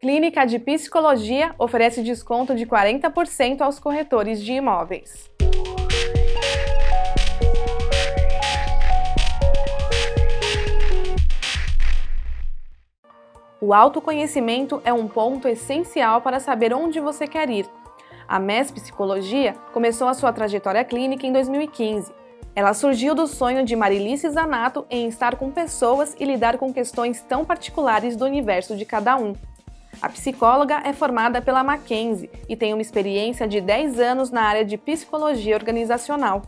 Clínica de Psicologia oferece desconto de 40% aos corretores de imóveis. O autoconhecimento é um ponto essencial para saber onde você quer ir. A MEZ Psicologia começou a sua trajetória clínica em 2015. Ela surgiu do sonho de Marilice Zanato em estar com pessoas e lidar com questões tão particulares do universo de cada um. A psicóloga é formada pela Mackenzie e tem uma experiência de 10 anos na área de psicologia organizacional.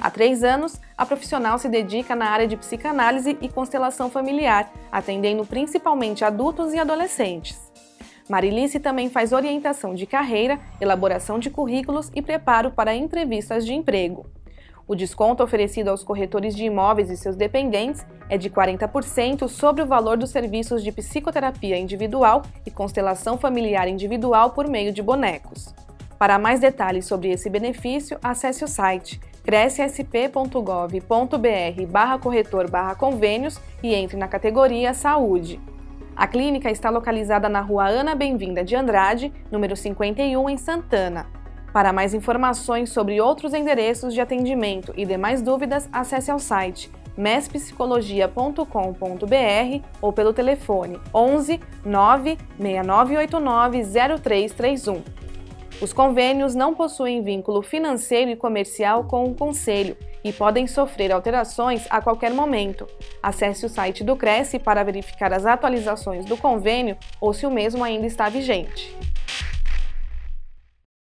Há 3 anos, a profissional se dedica na área de psicanálise e constelação familiar, atendendo principalmente adultos e adolescentes. Marilice também faz orientação de carreira, elaboração de currículos e preparo para entrevistas de emprego. O desconto oferecido aos corretores de imóveis e seus dependentes é de 40% sobre o valor dos serviços de psicoterapia individual e constelação familiar individual por meio de bonecos. Para mais detalhes sobre esse benefício, acesse o site crecisp.gov.br/corretor/convênios e entre na categoria Saúde. A clínica está localizada na Rua Ana Bem-vinda de Andrade, número 51, em Santana. Para mais informações sobre outros endereços de atendimento e demais dúvidas, acesse ao site mezpsicologia.com.br ou pelo telefone 11 96989 0331. Os convênios não possuem vínculo financeiro e comercial com o Conselho e podem sofrer alterações a qualquer momento. Acesse o site do Cresce para verificar as atualizações do convênio ou se o mesmo ainda está vigente.